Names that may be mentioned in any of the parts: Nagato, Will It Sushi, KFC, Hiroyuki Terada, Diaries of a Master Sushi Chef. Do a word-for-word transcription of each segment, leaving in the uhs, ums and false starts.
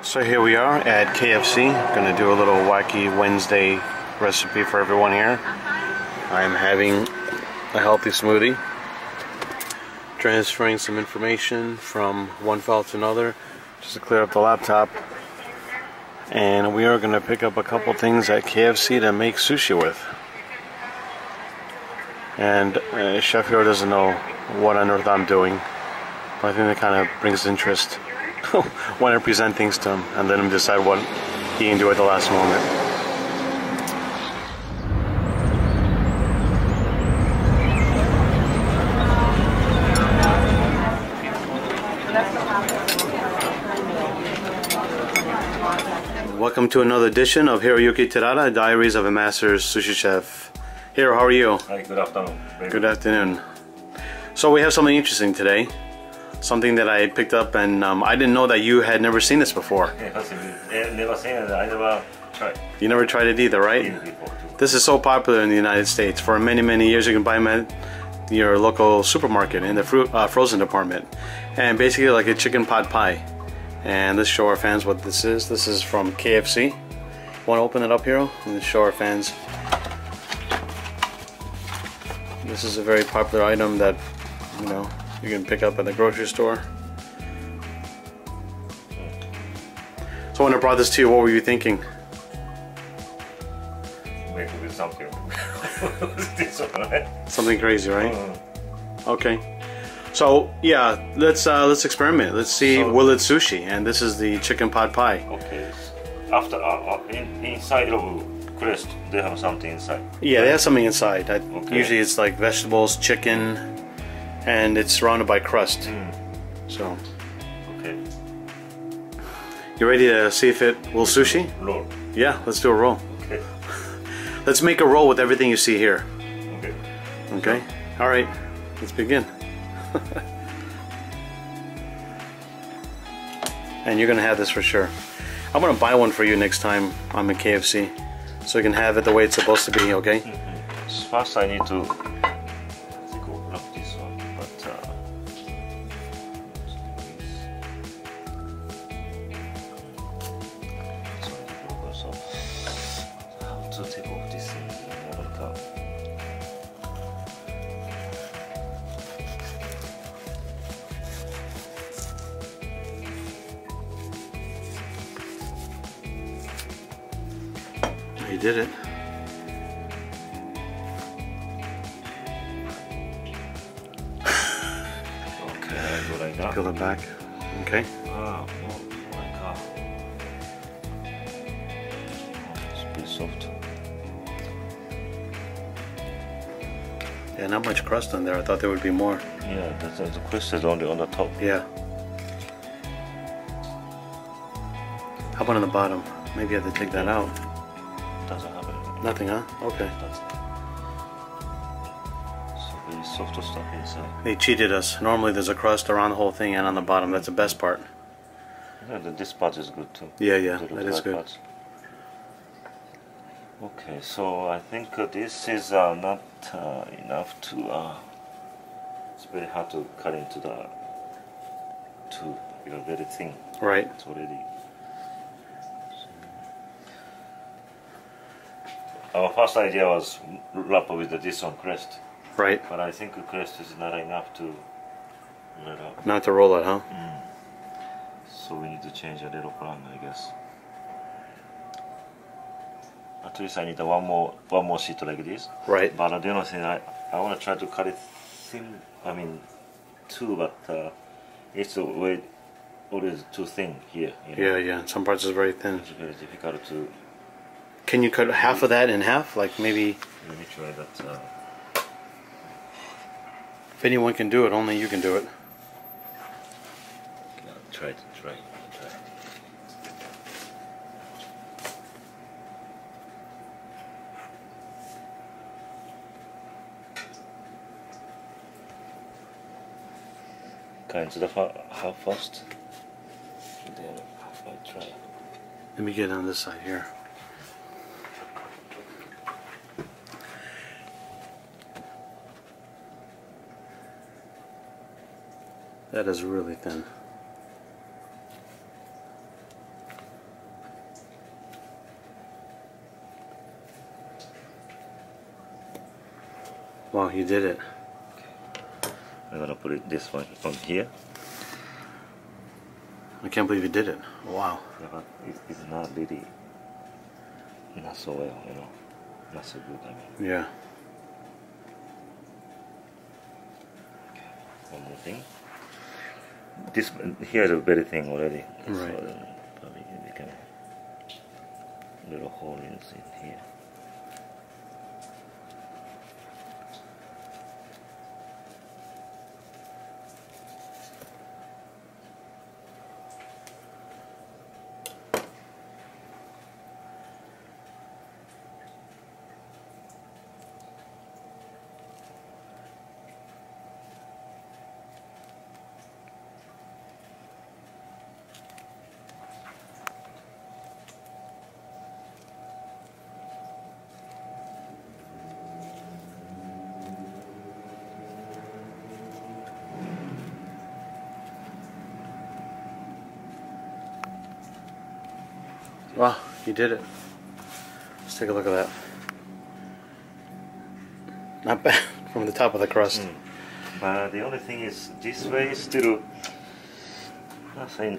So here we are at K F C. Gonna do a little wacky Wednesday recipe for everyone here. I'm having a healthy smoothie, transferring some information from one file to another just to clear up the laptop, and we are gonna pick up a couple things at K F C to make sushi with. And uh, Chef here doesn't know what on earth I'm doing, but I think that kind of brings interest when I present things to him and let him decide what he can do at the last moment. Welcome to another edition of Hiroyuki Terada, Diaries of a Master Sushi Chef. Hiro, how are you? Hi, good afternoon. Very good afternoon. So we have something interesting today. Something that I picked up, and um, I didn't know that you had never seen this before. Yes, never seen it. I never tried. You never tried it either, right? It before, this is so popular in the United States. For many, many years, you can buy them at your local supermarket in the fruit uh, frozen department, and basically like a chicken pot pie. And let's show our fans what this is. This is from K F C. Want to open it up, Hiro, and let's show our fans. This is a very popular item that you know. You can pick up at the grocery store. So when I brought this to you, what were you thinking? Maybe with something. Something crazy, right? Mm. Okay. So yeah, let's uh, let's experiment. Let's see. So, Will It Sushi, and this is the chicken pot pie. Okay. After uh, in, inside of crust, they have something inside. Yeah, they have something inside. I, okay. Usually it's like vegetables, chicken. And it's surrounded by crust. Mm. So, okay. You ready to see if it will sushi? Roll. Yeah, let's do a roll. Okay. Let's make a roll with everything you see here. Okay. Okay. All right. Let's begin. And you're gonna have this for sure. I'm gonna buy one for you next time I'm at K F C, so you can have it the way it's supposed to be. Okay. Mm-hmm. First, I need to. You did it. Okay, what I got. Peel it back. Okay. Ah, oh my god. It's pretty soft. Yeah, not much crust on there. I thought there would be more. Yeah, that's, the crust is only on the top. Yeah. How about on the bottom? Maybe I have to take that out. Doesn't have anything. Nothing, huh? Okay. So really soft stuff inside. They cheated us. Normally there's a crust around the whole thing and on the bottom. That's the best part. Yeah, this part is good too. Yeah, yeah, that is good. Parts. Okay, so I think uh, this is uh, not uh, enough to. Uh, it's very hard to cut into the tube. You know, very thin. Right. It's already. Our first idea was wrap with the this on crest. Right. But I think the crest is not enough to roll it up. Not to roll it, huh? Mm. So we need to change a little plan, I guess. At least I need one more one more sheet like this. Right. But uh, the only thing I I want to try to cut it thin. I mean, too, but uh, it's a way always too thin here. You know? Yeah, yeah. Some parts is very thin. It's very difficult to. Can you cut half of that in half? Like maybe. Let me try that. Uh, if anyone can do it, only you can do it. I'll try to try. try. Cut into the half first. Then I try. Let me get on this side here. That is really thin. Wow, you did it. Okay. I'm gonna put it this one on here. I can't believe you did it. Wow. Yeah, but it's, it's not really, not so well, you know. Not so good, I mean. Yeah. Okay. One more thing. This here's a better thing already. Right. So, um, probably we can little holes in here. Wow, you did it. Let's take a look at that. Not bad from the top of the crust. Mm. But the only thing is, this way is still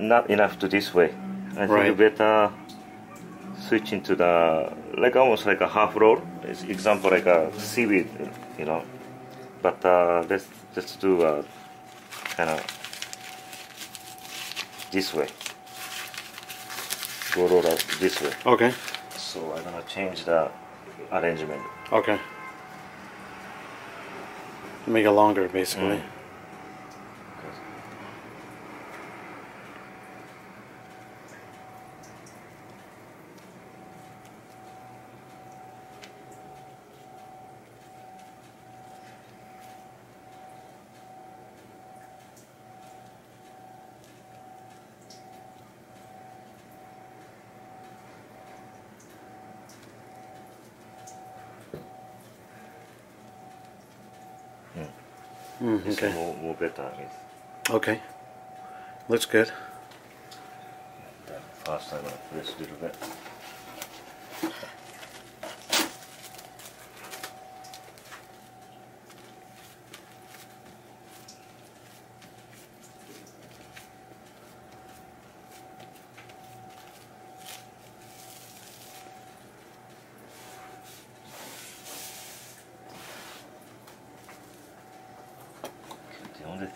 not enough to this way. I right. think you better switch into the, like almost like a half roll. It's example like a seaweed, you know. But uh, let's just do uh, kind of this way. Go roll out this way. Okay. So I'm gonna change the arrangement. Okay. Make it longer, basically. Mm. Mm, okay. More, more better, I guess. Okay. Looks good. And, uh, first, I'm gonna press a little bit.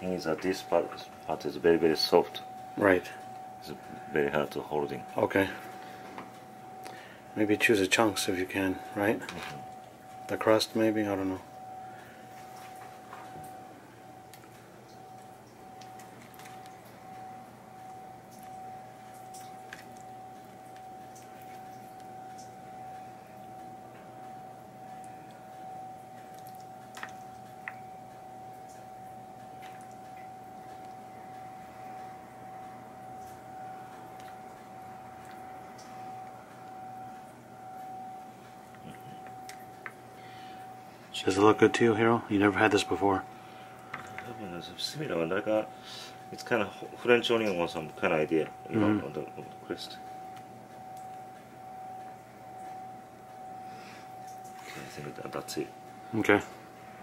Thing is that this part, part is very very soft. Right. It's very hard to holding. Okay. Maybe choose the chunks if you can, right? Mm-hmm. The crust maybe, I don't know. Does it look good to you, Hiro? You never had this before. Similar, like a, it's kind of French onion or some kind of idea, you mm-hmm. know, on the, on the crust. Okay, I think that, that's it. Okay.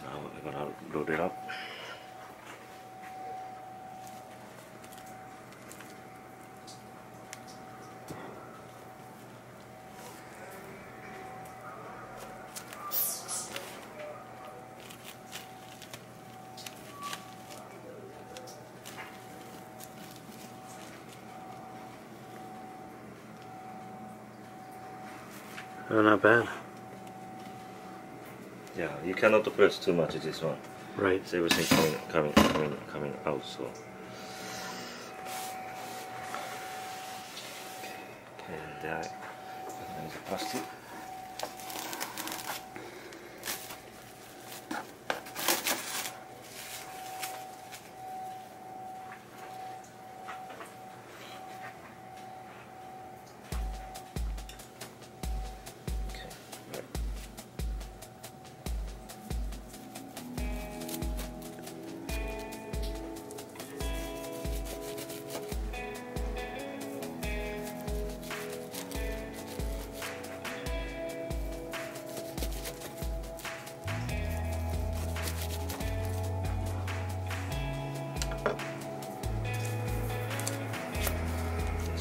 Now we're gonna load it up. Oh, not bad. Yeah, you cannot press too much this one. Right. It's everything coming, coming, coming, coming out. So. And I, I'm going to plastic.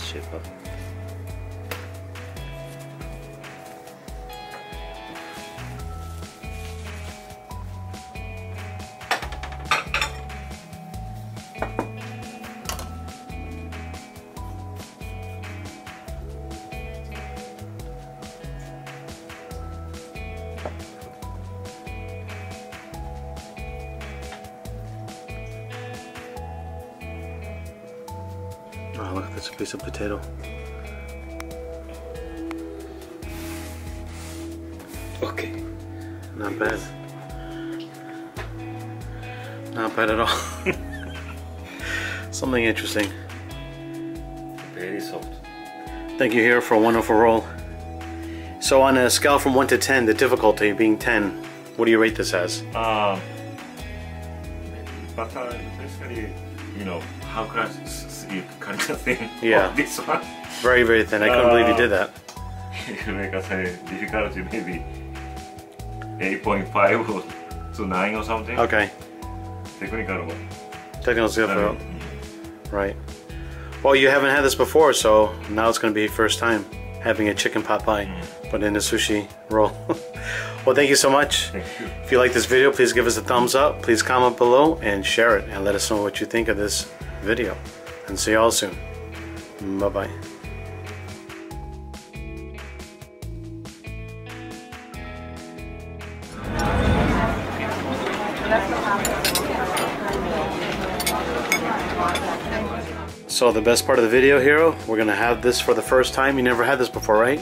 shape up. Oh, look, that's a piece of potato. Okay. Not bad. Not bad at all. Something interesting. Very soft. Thank you, Hiro, for a wonderful roll. So on a scale from one to ten, the difficulty being ten, what do you rate this as? Uh, but uh, basically, you know, how could I sleep kind of thing? Yeah. Oh, this one. Very, very thin. I couldn't uh, believe you did that. Like I said, difficulty maybe eight point five or to nine or something. Okay. Technical one. Technical skill for um, right. Well, you haven't had this before, so now it's going to be first time having a chicken pot pie, mm. but in a sushi roll. Well, thank you so much. Thank you. If you like this video, please give us a thumbs up. Please comment below and share it, and let us know what you think of this video. And see you all soon. Bye-bye. So the best part of the video, Hiro, we're gonna have this for the first time. You never had this before, right?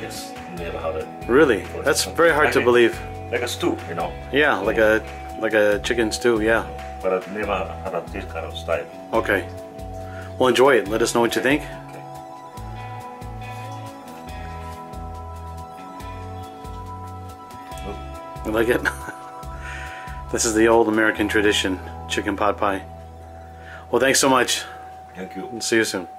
Yes, never had it. Really? That's very hard I to mean, believe. Like a stew, you know? Yeah, like a like a chicken stew, yeah. But I've never had a this kind of style. Okay. Well, enjoy it. Let us know what you think. Okay. You like it? This is the old American tradition, chicken pot pie. Well, thanks so much. Thank you. See you soon.